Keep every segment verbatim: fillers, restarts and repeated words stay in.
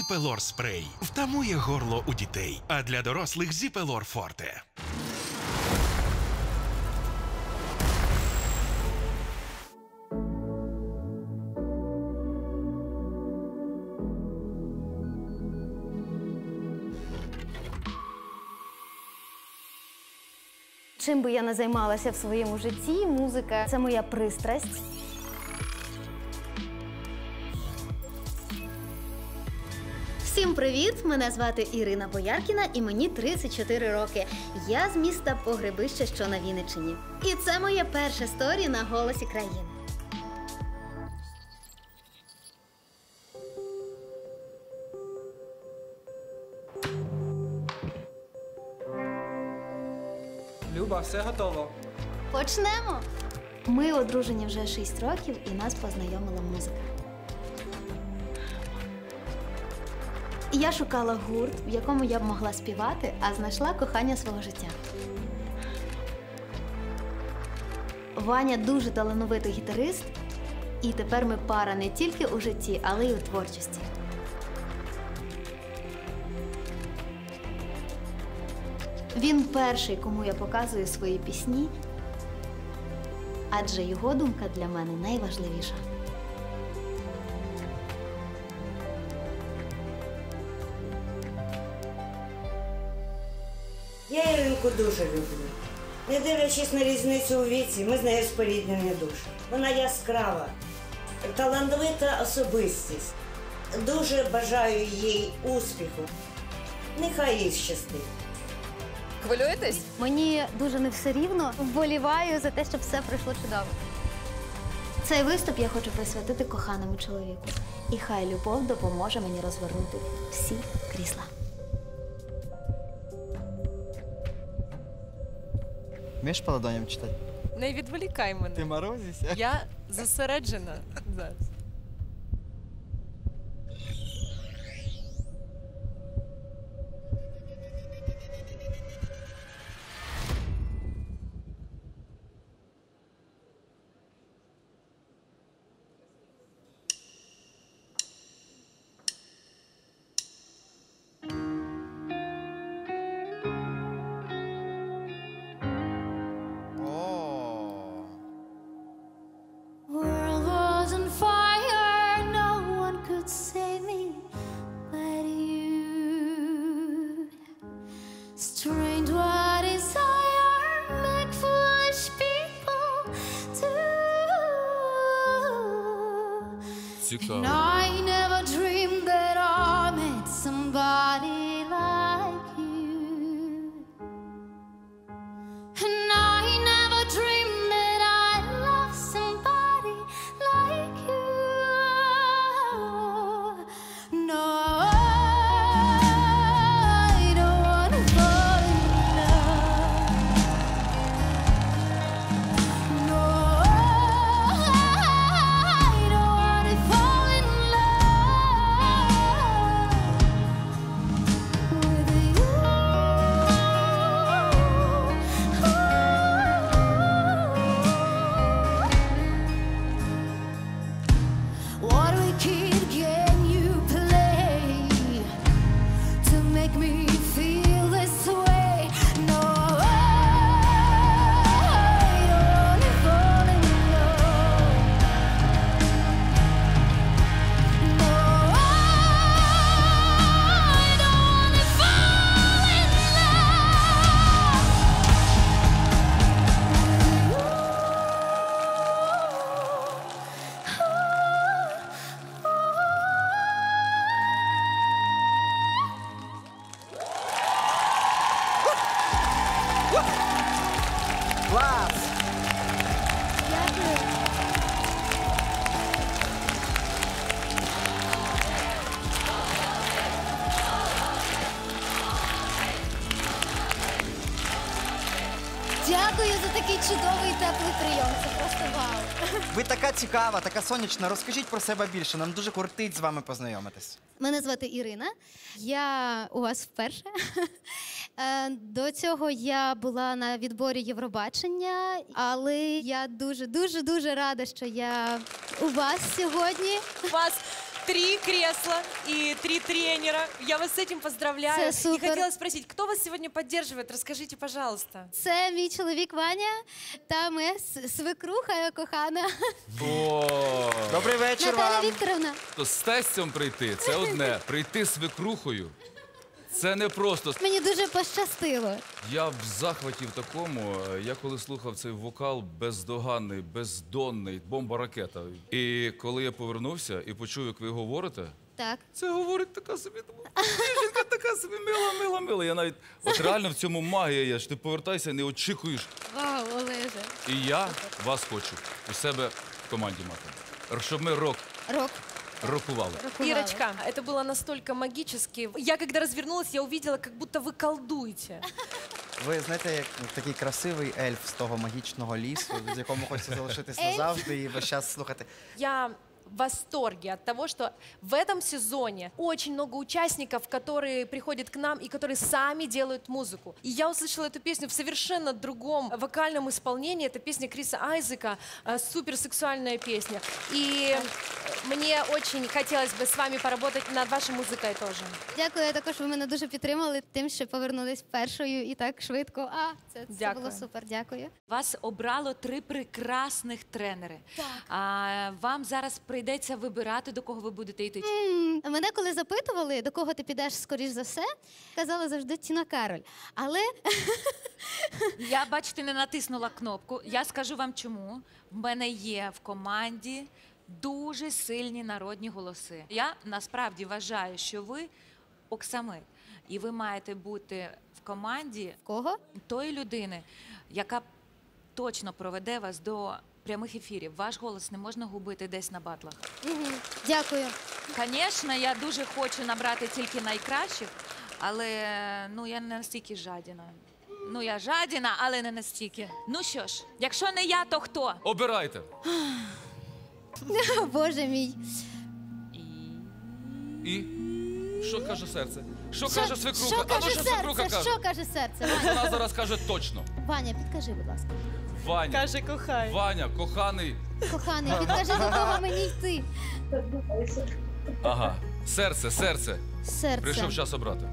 Зіпелор спрей втамує горло у дітей, а для дорослих Зіпелор форте. Чим би я не займалася в своєму житті, музика – це моя пристрасть. Всім привіт! Мене звати Ірина Бояркіна і мені тридцять чотири роки. Я з міста Погрибище, що на Вінниччині. І це моя перша сторі на «Голосі країни». Люба, все готово. Почнемо! Ми одружені вже шість років і нас познайомила музика. Я шукала гурт, в якому я б могла співати, а знайшла кохання свого життя. Ваня дуже талановитий гітарист, і тепер ми пара не тільки у житті, але й у творчості. Він перший, кому я показую свої пісні, адже його думка для мене найважливіша. Я Іринку дуже люблю. Не дивлячись на різницю у віці, ми з нею споріднені душі. Вона яскрава, талановита особистість. Дуже бажаю їй успіху. Нехай їй щастить. Хвилюєтесь? Мені дуже не все рівно. Вболіваю за те, щоб все пройшло чудово. Цей виступ я хочу присвятити коханому чоловіку. І хай любов допоможе мені розвернути всі крісла. Вмієш по ладоням читати? Не відволікай мене. Ти морозишся? Я зосереджена зараз. And I never dreamed that I met somebody like you. And I never dreamed that I loved somebody like you. No, I don't want to fall in love. No, I don't want to fall in love. Дякую за такий чудовий і теплий прийом. Це просто вау. Ви така цікава, така сонячна. Розкажіть про себе більше. Нам дуже кортить з вами познайомитись. Мене звати Ірина. Я у вас вперше. До цього я була на відборі Євробачення, але я дуже-дуже-дуже рада, що я у вас сьогодні. Вас Три кресла и три тренера. Я вас с этим поздравляю. И хотела спросить, кто вас сегодня поддерживает? Расскажите, пожалуйста. Это мой человек Ваня, та моя свекруха кохана. Добрий вечір вам. Наталья Викторовна. То з тестем прийти, це одне. Прийти свекрухою, це не просто. Мені дуже пощастило. Я в захваті в такому. Я коли слухав цей вокал бездоганний, бездонний, бомба-ракета. І коли я повернувся і почув, як ви говорите, так. Це говорить така собі, жінка така собі мила, мила, мила. Я навіть, от реально в цьому магія є, що ти повертайся і не очікуєш. Вау, Олежа. І я вас хочу у себе в команді мати. Щоб ми рок. Рок. Рухувала. Ирочка, это было настолько магически. Я, когда развернулась, я увидела, как будто вы колдуете. Ви, знаєте, як такий красивий ельф з того магічного лісу, в якому хочеться залишитись назавжди і весь час слухати. Я в восторге от того, что в этом сезоне очень много участников, которые приходят к нам и которые сами делают музыку. И я услышала эту песню в совершенно другом вокальном исполнении. Это песня Криса Айзека, суперсексуальная песня. И мне очень хотелось бы с вами поработать над вашей музыкой тоже. Дякую, я також ви мене дуже підтримали тим, що повернулись першою і так швидко. А, це, це було супер, дякую. Вас обрало три прекрасних тренери. Так. А, вам зараз прийде Йдеться вибирати, до кого ви будете йти? Mm, мене коли запитували, до кого ти підеш, скоріш за все, казала завжди Тіна Кароль. Але... Я, бачите, не натиснула кнопку. Я скажу вам чому. В мене є в команді дуже сильні народні голоси. Я насправді вважаю, що ви оксамит. І ви маєте бути в команді кого? Тої людини, яка точно проведе вас до... прямих ефірів. Ваш голос не можна губити десь на батлах. Дякую. Звісно, я дуже хочу набрати тільки найкращих, але ну, я не настільки жадіна. Ну, я жадіна, але не настільки. Ну що ж, якщо не я, то хто? Обирайте. Боже мій. І? І? Що каже серце? Що каже свекруха? Що каже серце? Що каже серце? Вона зараз каже точно. Ваня, підкажи, будь ласка. Ваня. Каже, кохай. Ваня, коханий. Коханий, підкажи, до кого мені йти. Ага. Серце, серце. Серце. Прийшов час обрати.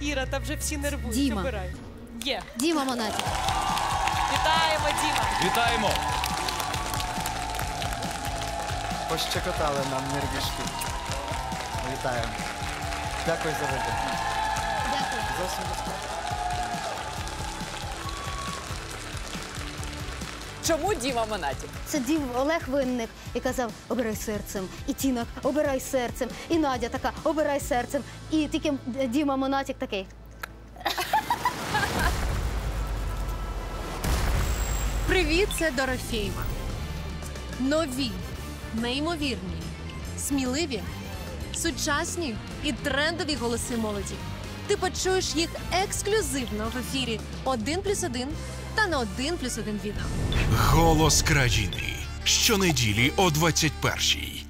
Іра, там вже всі нервують. Діма. Є. Діма Монатик. Вітаємо, Діма. Вітаємо. Пощекотали нам нервішки. Вітаємо. Дякую за вибір. Дякую. Зовсім безпечно. Чому Діма Монатик? Це дів Олег Винник і казав, обирай серцем. І Тіна, обирай серцем. І Надя така, обирай серцем. І тільки Діма Монатик такий. Привіт, це DOROFEEVA. Нові, неймовірні, сміливі, сучасні і трендові голоси молоді. Ти почуєш їх ексклюзивно в ефірі один плюс один та на один плюс один відео. Голос країни. Щонеділі о двадцять першій.